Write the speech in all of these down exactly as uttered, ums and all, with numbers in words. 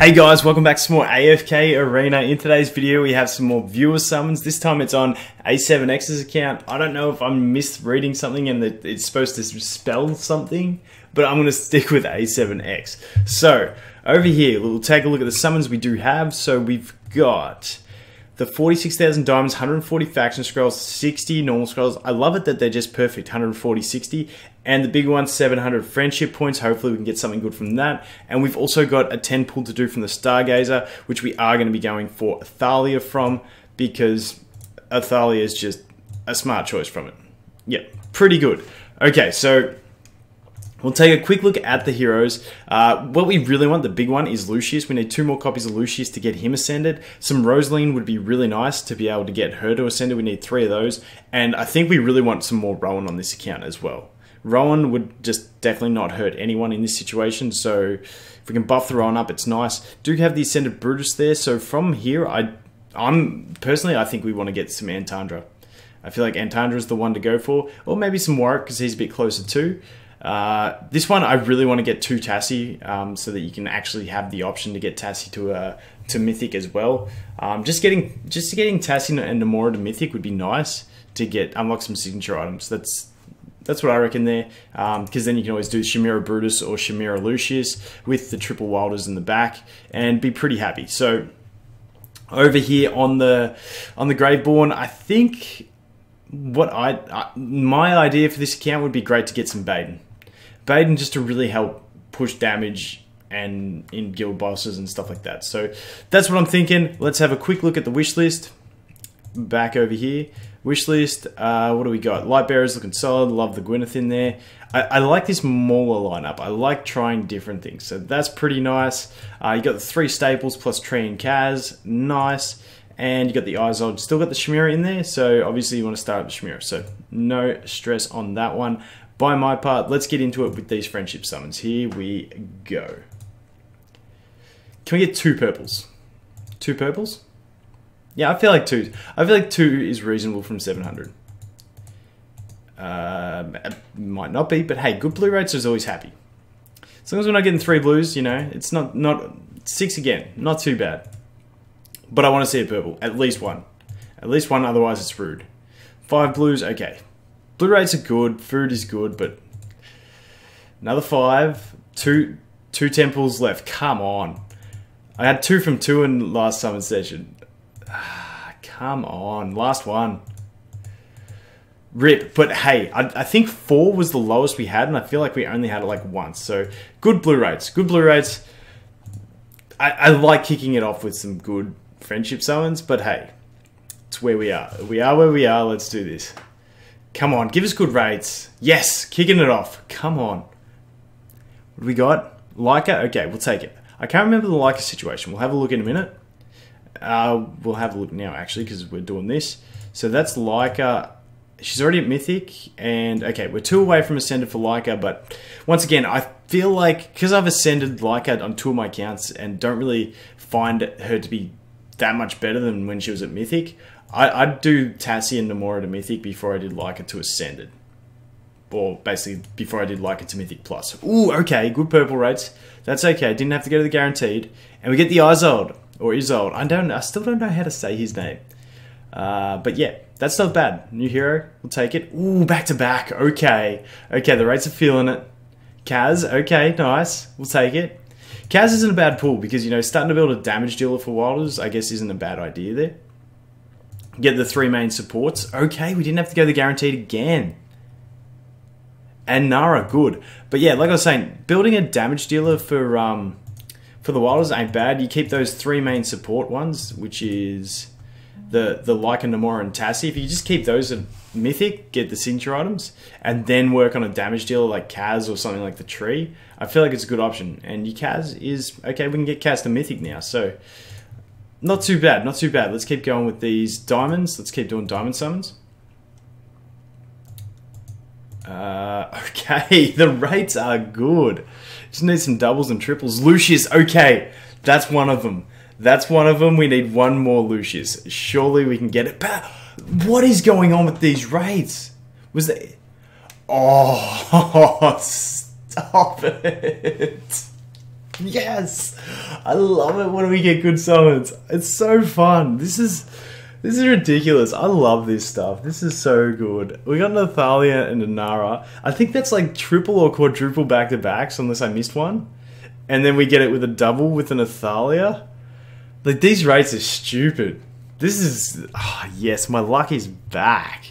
Hey guys, welcome back to some more A F K Arena. In today's video, we have some more viewer summons. This time it's on A seven X's account. I don't know if I'm misreading something and that it's supposed to spell something, but I'm going to stick with A seven X. So, over here, we'll take a look at the summons we do have. So, we've got the forty-six thousand diamonds, one hundred forty faction scrolls, sixty normal scrolls. I love it that they're just perfect, one hundred forty, sixty. And the big one, seven hundred friendship points. Hopefully we can get something good from that. And we've also got a ten pull to do from the Stargazer, which we are going to be going for Athalia from, because Athalia is just a smart choice from it. Yeah, pretty good. Okay, so we'll take a quick look at the heroes. Uh, what we really want, the big one, is Lucius. We need two more copies of Lucius to get him ascended. Some Rosaline would be really nice to be able to get her to ascended. We need three of those. And I think we really want some more Rowan on this account as well. Rowan would just definitely not hurt anyone in this situation, so if we can buff the Rowan up, it's nice. Do have the ascended Brutus there, so from here, I, I'm personally, I think we want to get some Antandra. I feel like Antandra is the one to go for, or maybe some Warwick, because he's a bit closer too. Uh, this one, I really want to get two Tasi, um, so that you can actually have the option to get Tasi to uh, to Mythic as well. Um, just getting just getting Tasi and Nemora to Mythic would be nice to get unlock some signature items. That's That's what I reckon there, because um, then you can always do Shemira Brutus or Shemira Lucius with the triple wilders in the back and be pretty happy. So over here on the on the Graveborn, I think what I, I my idea for this account would be great to get some Baden, Baden just to really help push damage and in guild bosses and stuff like that. So that's what I'm thinking. Let's have a quick look at the wish list. Back over here, wish list. Uh, what do we got? Lightbearer's looking solid. Love the Gwyneth in there. I, I like this mauler lineup. I like trying different things, so that's pretty nice. Uh, you got the three staples plus Tree and Kaz, nice. And you got the Isolde. Still got the Shemira in there, so obviously you want to start up the Shemira. So no stress on that one. By my part, let's get into it with these friendship summons. Here we go. Can we get two purples? Two purples. Yeah, I feel like two. I feel like two is reasonable from seven hundred. Uh, it might not be, but hey, good blue rates is always happy. As long as we're not getting three blues, you know, it's not not six again. Not too bad. But I want to see a purple, at least one, at least one. Otherwise, it's rude. Five blues, okay. Blue rates are good. Food is good, but another five. Two two temples left. Come on. I had two from two in last summon session. Ah, come on, last one. Rip, but hey, I, I think four was the lowest we had, and I feel like we only had it like once. So good blue rates, good blue rates. I, I like kicking it off with some good friendship summons, but hey, it's where we are. We are where we are, let's do this. Come on, give us good rates. Yes, kicking it off, come on. What do we got? Lyca, okay, we'll take it. I can't remember the Lyca situation, we'll have a look in a minute. Uh, we'll have a look now, actually, because we're doing this. So that's Lyca. She's already at Mythic, and okay, we're two away from Ascended for Lyca, but once again, I feel like, because I've Ascended Lyca on two of my accounts, and don't really find her to be that much better than when she was at Mythic, I, I'd do Tasi and Nemora to Mythic before I did Lyca to Ascended. Or basically, before I did Lyca to Mythic Plus. Ooh, okay, good purple rates. That's okay, didn't have to go to the guaranteed. And we get the Isolde. Or Isolde. I don't. I still don't know how to say his name. Uh, but yeah, that's not bad. New hero. We'll take it. Ooh, back to back. Okay. Okay, the rates are feeling it. Kaz. Okay, nice. We'll take it. Kaz isn't a bad pull because, you know, starting to build a damage dealer for wilders, I guess, isn't a bad idea there. Get the three main supports. Okay, we didn't have to go the guaranteed again. And Nara, good. But yeah, like I was saying, building a damage dealer for... um. For the wilders ain't bad. You keep those three main support ones, which is the the Lyca, Nemora, and Tasi. If you just keep those at Mythic, get the signature items, and then work on a damage dealer like Kaz or something like the Tree, I feel like it's a good option. And your Kaz is okay. We can get Kaz to Mythic now, so not too bad. Not too bad. Let's keep going with these diamonds. Let's keep doing diamond summons. Uh, okay, the rates are good. Just need some doubles and triples. Lucius, okay, that's one of them. That's one of them. We need one more Lucius. Surely we can get it. But what is going on with these rates? Was that? Oh, stop it! Yes! I love it when we get good summons. It's so fun. This is this is ridiculous. I love this stuff. This is so good. We got an Athalia and a Nara. I think that's like triple or quadruple back-to-backs, unless I missed one. And then we get it with a double with an Athalia. Like, these rates are stupid. This is... Oh, yes, my luck is back.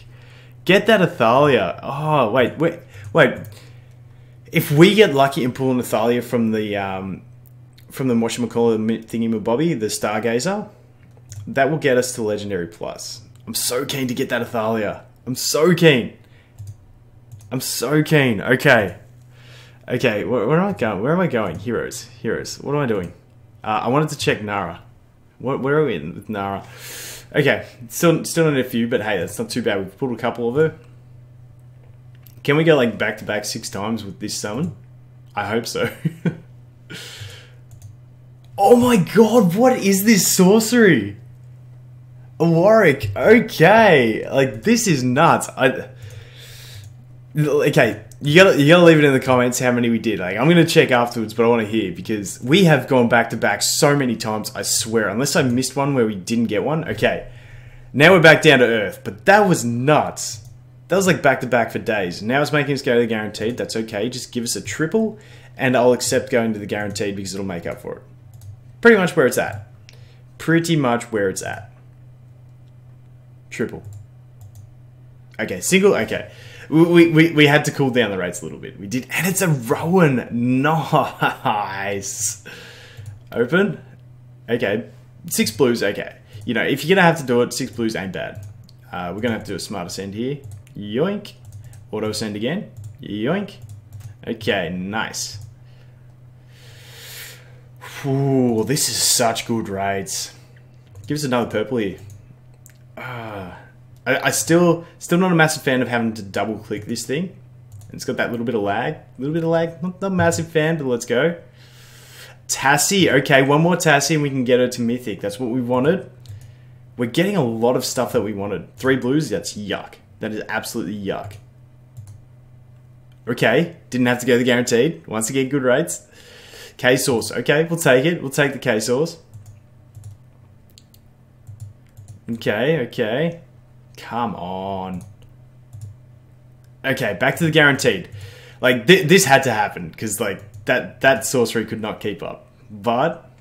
Get that Athalia. Oh, wait, wait, wait. If we get lucky and pull an Athalia from the, um, from the whatchamacallit thingy-mabobby, the Stargazer, that will get us to Legendary Plus. I'm so keen to get that Athalia. I'm so keen. I'm so keen. Okay. Okay, where, where am I going? Where am I going? Heroes. Heroes. What am I doing? Uh, I wanted to check Nara. What, where are we in with Nara? Okay, still still in a few, but hey, that's not too bad. We've pulled a couple of her. Can we go like back to back six times with this summon? I hope so. Oh my god, what is this sorcery? A Warwick, okay. Like, this is nuts. I Okay, you gotta, you gotta leave it in the comments how many we did. Like, I'm gonna check afterwards, but I wanna hear, because we have gone back to back so many times, I swear. Unless I missed one where we didn't get one. Okay, now we're back down to earth, but that was nuts. That was like back to back for days. Now it's making us go to the guaranteed. That's okay. Just give us a triple and I'll accept going to the guaranteed because it'll make up for it. Pretty much where it's at. Pretty much where it's at. Triple. Okay, single. Okay. We, we, we had to cool down the rates a little bit. We did. And it's a Rowan. Nice. Open. Okay. Six blues. Okay. You know, if you're going to have to do it, six blues ain't bad. Uh, we're going to have to do a smart ascend here. Yoink. Auto send again. Yoink. Okay, nice. Ooh, this is such good raids. Give us another purple here. Uh, I, I still still not a massive fan of having to double click this thing. And it's got that little bit of lag. A little bit of lag. Not, not a massive fan, but let's go. Tasi. Okay, one more Tasi and we can get her to Mythic. That's what we wanted. We're getting a lot of stuff that we wanted. Three blues, that's yuck. That is absolutely yuck. Okay, didn't have to go the guaranteed. Once again, good rates. K-Source, okay, we'll take it. We'll take the K-Source. Okay, okay. Come on. Okay, back to the guaranteed. Like, th this had to happen, because, like, that, that sorcery could not keep up. But...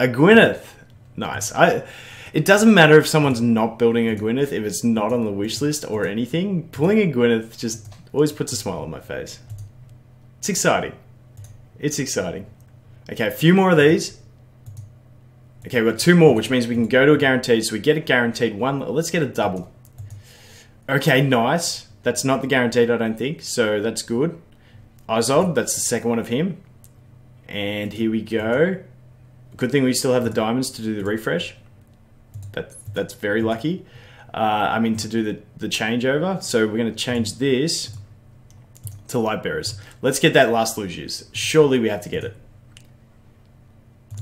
a Gwyneth. Nice. I... It doesn't matter if someone's not building a Gwyneth, if it's not on the wish list or anything. Pulling a Gwyneth just always puts a smile on my face. It's exciting. It's exciting. Okay, a few more of these. Okay, we've got two more, which means we can go to a guaranteed. So we get a guaranteed one. Let's get a double. Okay, nice. That's not the guaranteed, I don't think. So that's good. Isolde, that's the second one of him. And here we go. Good thing we still have the diamonds to do the refresh. That, that's very lucky. Uh, I mean, to do the, the changeover. So we're going to change this to light bearers. Let's get that last Lucius. Surely we have to get it.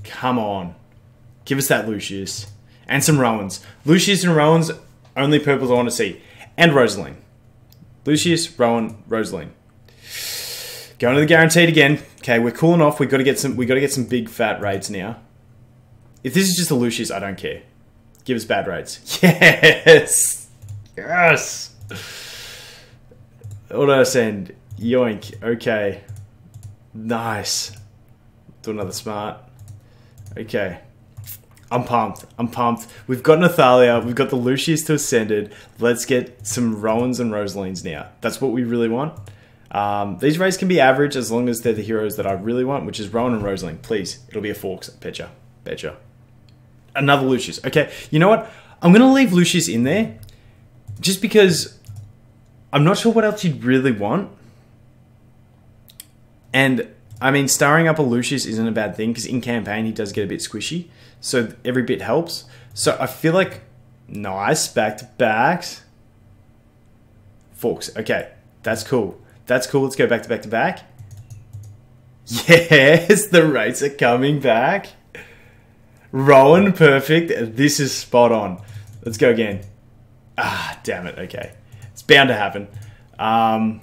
Come on. Give us that Lucius. And some Rowans. Lucius and Rowans, only purples I want to see. And Rosaline. Lucius, Rowan, Rosaline. Going to the guaranteed again. Okay, we're cooling off. We've got to get some, we've got to get some big fat raids now. If this is just a Lucius, I don't care. Give us bad rates. Yes! Yes! Auto send. Yoink. Okay. Nice. Do another smart. Okay. I'm pumped. I'm pumped. We've got an Athalia. We've got the Lucius to Ascended. Let's get some Rowans and Rosalines now. That's what we really want. Um, these rates can be average as long as they're the heroes that I really want, which is Rowan and Rosaline. Please. It'll be a Fawkes. Betcha. Betcha. Another Lucius. Okay, you know what? I'm going to leave Lucius in there just because I'm not sure what else you'd really want. And, I mean, starring up a Lucius isn't a bad thing because in campaign he does get a bit squishy. So every bit helps. So I feel like... Nice. Back to backs. Fawkes. Okay. That's cool. That's cool. Let's go back to back to back. Yes! The rates are coming back. Rowan, perfect. This is spot on. Let's go again. Ah, damn it. Okay. It's bound to happen. Um,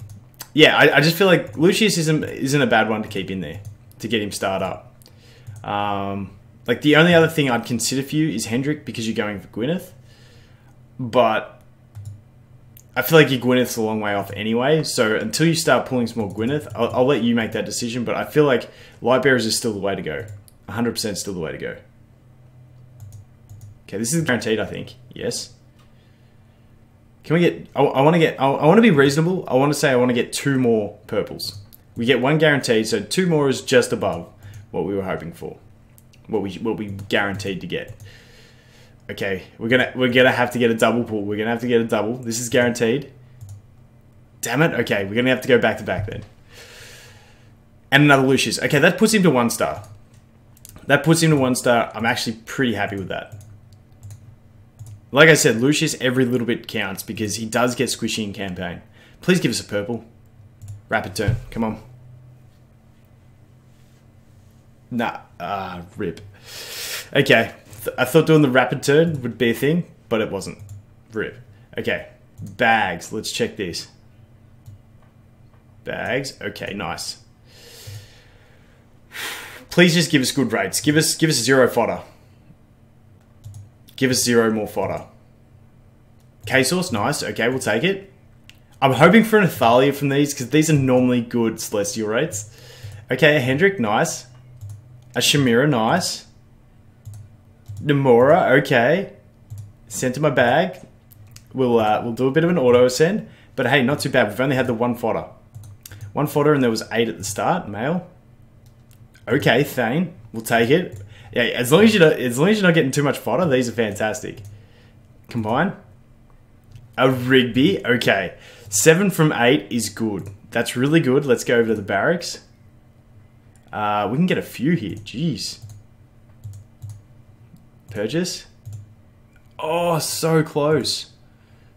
yeah, I, I just feel like Lucius isn't isn't a bad one to keep in there to get him started up. Um, like the only other thing I'd consider for you is Hendrik because you're going for Gwyneth, but I feel like your Gwyneth's a long way off anyway. So until you start pulling some more Gwyneth, I'll, I'll let you make that decision. But I feel like Lightbearers is still the way to go. one hundred percent still the way to go. Okay, this is guaranteed, I think. Yes. Can we get... I, I want to get... I, I want to be reasonable. I want to say I want to get two more purples. We get one guaranteed, so two more is just above what we were hoping for. What we what we guaranteed to get. Okay, we're gonna we're gonna have to get a double pull. We're gonna have to get a double. This is guaranteed. Damn it. Okay, we're gonna have to go back to back then. And another Lucius. Okay, that puts him to one star. That puts him to one star. I'm actually pretty happy with that. Like I said, Lucius, every little bit counts because he does get squishy in campaign. Please give us a purple. Rapid turn. Come on. Nah. Ah, uh, rip. Okay. Th I thought doing the rapid turn would be a thing, but it wasn't. Rip. Okay. Bags. Let's check this. Bags. Okay, nice. Please just give us good rates. Give us, give us zero fodder. Give us zero more fodder. K-Source, nice. Okay, we'll take it. I'm hoping for an Athalia from these, because these are normally good Celestial rates. Okay, a Hendrik, nice. A Shemira, nice. Nemora, okay. Sent to my bag. We'll, uh, we'll do a bit of an auto-ascend. But hey, not too bad. We've only had the one fodder. One fodder and there was eight at the start. Male. Okay, Thane. We'll take it. Yeah, as long as you're not, as long as you're not getting too much fodder, these are fantastic. Combine. A Rigby. Okay. Seven from eight is good. That's really good. Let's go over to the barracks. Uh, we can get a few here. Jeez. Purchase. Oh, so close.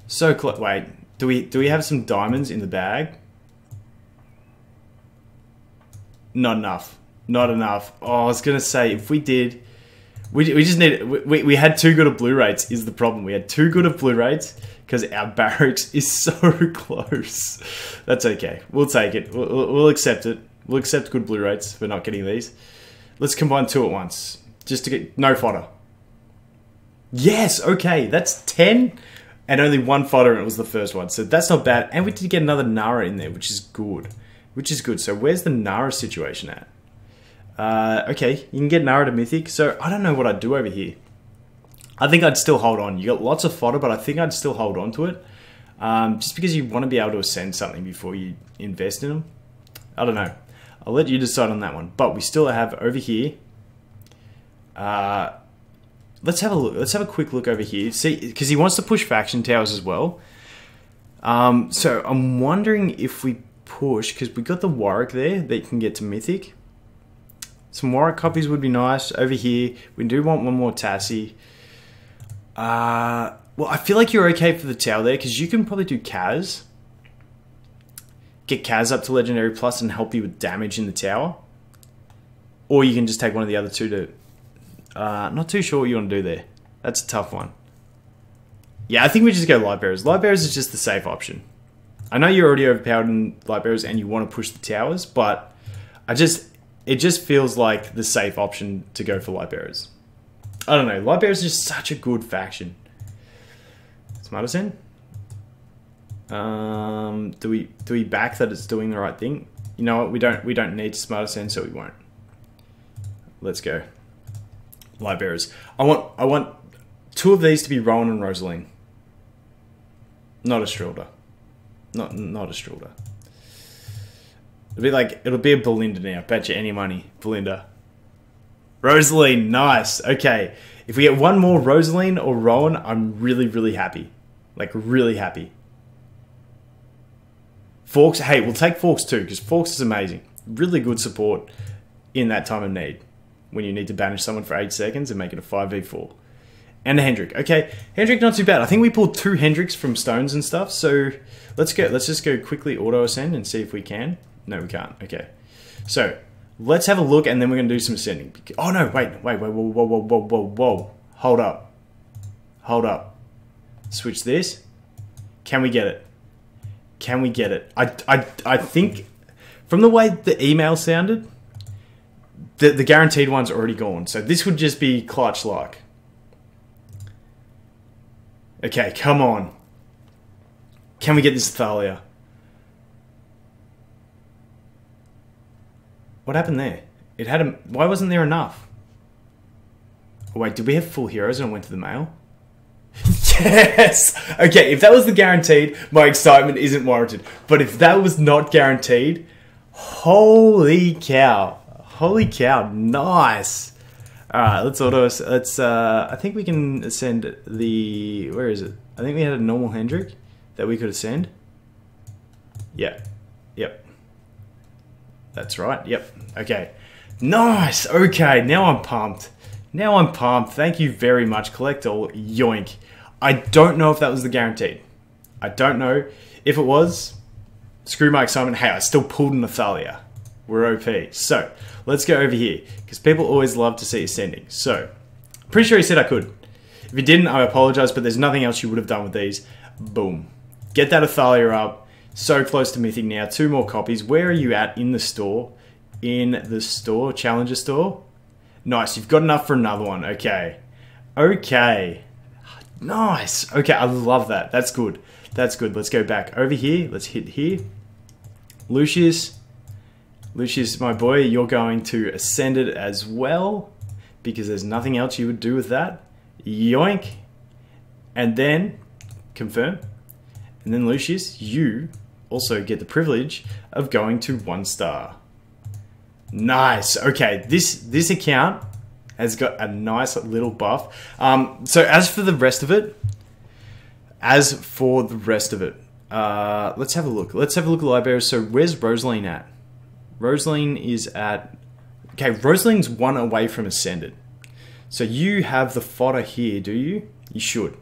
So close. Wait. Do we, do we have some diamonds in the bag? Not enough. Not enough. Oh, I was going to say, if we did, we, we just need, we, we had too good of blue rates is the problem. We had too good of blue rates because our barracks is so close. That's okay. We'll take it. We'll, we'll accept it. We'll accept good blue rates for not getting these. Let's combine two at once just to get no fodder. Yes. Okay. That's ten and only one fodder. And it was the first one. So that's not bad. And we did get another Nara in there, which is good, which is good. So where's the Nara situation at? Uh, okay, you can get Nara to Mythic, so I don't know what I'd do over here. I think I'd still hold on. You got lots of fodder, but I think I'd still hold on to it. Um, just because you want to be able to ascend something before you invest in them. I don't know. I'll let you decide on that one. But we still have over here. Uh, let's have a look. Let's have a quick look over here. See, because he wants to push faction towers as well. Um, so I'm wondering if we push, because we got the Warwick there that you can get to Mythic. Some Warwick copies would be nice. Over here, we do want one more Tasi. Uh, well, I feel like you're okay for the tower there, because you can probably do Kaz. Get Kaz up to Legendary Plus and help you with damage in the tower. Or you can just take one of the other two to... Uh, not too sure what you want to do there. That's a tough one. Yeah, I think we just go Lightbearers. Lightbearers is just the safe option. I know you're already overpowered in Lightbearers and you want to push the towers, but I just... It just feels like the safe option to go for Lightbearers. I don't know. Lightbearers is just such a good faction. Smartest Um, do we do we back that it's doing the right thing? You know what? We don't we don't need Smartest, so we won't. Let's go. Lightbearers. I want I want two of these to be Rowan and Rosaline. Not a Strilda. Not not a Strilda. It'll be like, it'll be a Belinda now. Bet you any money. Belinda. Rosaline, nice. Okay. If we get one more Rosaline or Rowan, I'm really, really happy. Like, really happy. Fawkes, hey, we'll take Fawkes too, because Fawkes is amazing. Really good support in that time of need. When you need to banish someone for eight seconds and make it a five v four. And a Hendrik. Okay, Hendrik, not too bad. I think we pulled two Hendriks from stones and stuff, so let's go. Let's just go quickly auto-ascend and see if we can. No, we can't. Okay. So, let's have a look and then we're going to do some ascending. Oh, no. Wait. Wait. Wait. Whoa, whoa, whoa, whoa, whoa, whoa. Hold up. Hold up. Switch this. Can we get it? Can we get it? I, I, I think from the way the email sounded, the, the guaranteed one's already gone. So this would just be clutch luck. Okay, come on. Can we get this Athalia? What happened there? It had a... Why wasn't there enough? Oh, wait, did we have full heroes and it went to the mail? Yes! Okay, if that was the guaranteed, my excitement isn't warranted. But if that was not guaranteed, holy cow. Holy cow, nice. Alright, let's auto, let's, uh, I think we can ascend the, where is it? I think we had a normal Hendrik that we could ascend. Yeah, yep. That's right, yep, okay. Nice, okay, now I'm pumped. Now I'm pumped, thank you very much, collect all, yoink. I don't know if that was the guaranteed. I don't know. If it was, screw my excitement. Hey, I still pulled an Athalia. We're O P. So, let's go over here, because people always love to see ascending. So, pretty sure he said I could. If he didn't, I apologize, but there's nothing else you would have done with these. Boom. Get that Athalia up. So close to mythic now. Two more copies. Where are you at in the store? In the store? Challenger store? Nice. You've got enough for another one. Okay. Okay. Nice. Okay, I love that. That's good. That's good. Let's go back over here. Let's hit here. Lucius. Lucius, my boy, you're going to ascend it as well, because there's nothing else you would do with that. Yoink. And then, confirm. And then Lucius, you also get the privilege of going to one star. Nice. Okay, this, this account has got a nice little buff. Um, so as for the rest of it, as for the rest of it, uh, let's have a look. Let's have a look at the library. So where's Rosaline at? Rosaline is at... Okay, Rosaline's one away from Ascended. So you have the fodder here, do you? You should.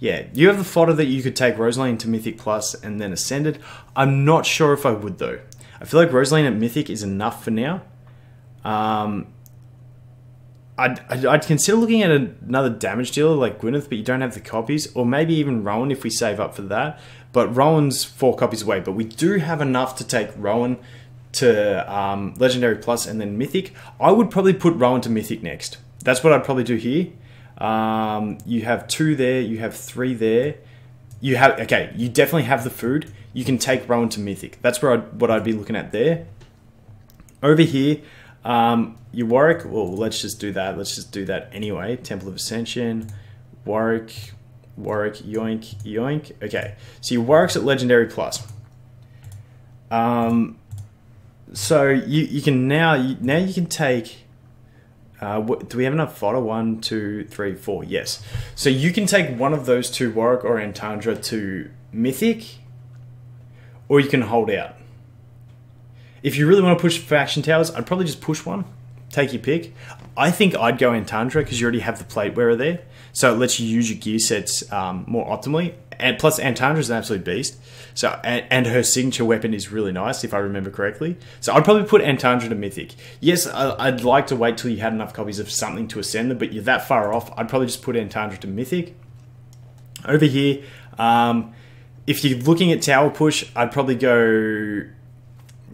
Yeah, you have the fodder that you could take Rosaline to Mythic Plus and then Ascended. I'm not sure if I would, though. I feel like Rosaline at Mythic is enough for now. Um, I'd, I'd, I'd consider looking at another damage dealer like Gwyneth, but you don't have the copies. Or maybe even Rowan if we save up for that. But Rowan's four copies away. But we do have enough to take Rowan to um, Legendary Plus and then Mythic. I would probably put Rowan to Mythic next. That's what I'd probably do here. Um, you have two there, you have three there. You have, okay, you definitely have the food. You can take Rowan to Mythic. That's where I'd, what I'd be looking at there. Over here, um, your Warwick, well, let's just do that. Let's just do that anyway. Temple of Ascension, Warwick, Warwick, yoink, yoink. Okay, so your Warwick's at Legendary Plus. Um, So you, you can now, you, now you can take, uh, what, do we have enough fodder? One, two, three, four, yes. So you can take one of those two, Warwick or Antandra, to Mythic, or you can hold out. If you really want to push faction towers, I'd probably just push one, take your pick. I think I'd go Antandra because you already have the plate wearer there. So it lets you use your gear sets um, more optimally. And plus, Antandra's an absolute beast. So, and, and her signature weapon is really nice, if I remember correctly. So I'd probably put Antandra to Mythic. Yes, I, I'd like to wait till you had enough copies of something to ascend them, but you're that far off. I'd probably just put Antandra to Mythic. Over here, um, if you're looking at tower push, I'd probably go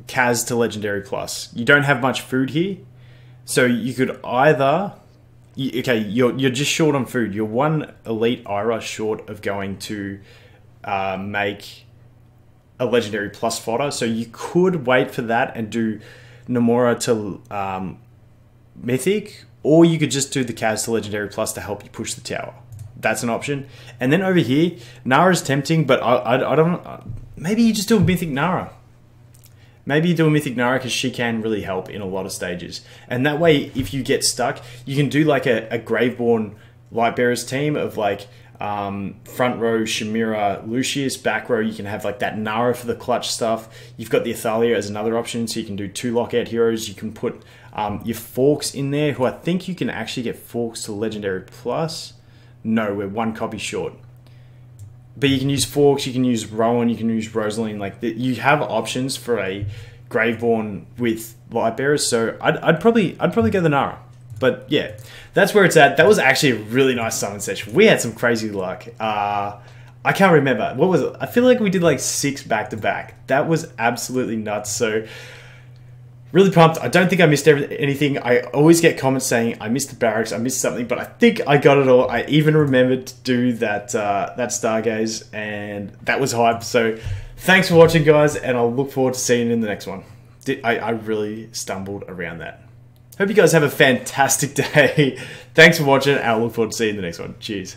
Kaz to Legendary Plus. You don't have much food here, so you could either... Okay, you're, you're just short on food. You're one elite Ira short of going to uh, make a Legendary Plus fodder. So you could wait for that and do Nemora to um, Mythic, or you could just do the Kaz to Legendary Plus to help you push the tower. That's an option. And then over here, Nara's tempting, but I, I, I don't... Maybe you just do a Mythic Nara. Maybe you do a Mythic Nara because she can really help in a lot of stages. And that way, if you get stuck, you can do like a, a Graveborn Lightbearers team of like um, front row, Shemira, Lucius, back row. You can have like that Nara for the clutch stuff. You've got the Athalia as another option, so you can do two lockout heroes. You can put um, your Fawkes in there, who I think you can actually get Fawkes to Legendary Plus. No, we're one copy short. But you can use Fawkes, you can use Rowan, you can use Rosaline. Like the, you have options for a Graveborn with Lightbearers. So I'd, I'd probably I'd probably go the Nara. But yeah, that's where it's at. That was actually a really nice summon session. We had some crazy luck. Uh, I can't remember. What was it? I feel like we did like six back to back. That was absolutely nuts. So really pumped. I don't think I missed anything. I always get comments saying I missed the barracks, I missed something, but I think I got it all. I even remembered to do that uh, that Stargaze, and that was hype. So thanks for watching, guys, and I'll look forward to seeing you in the next one. Did, I, I really stumbled around that. Hope you guys have a fantastic day. Thanks for watching, and I'll look forward to seeing you in the next one. Cheers.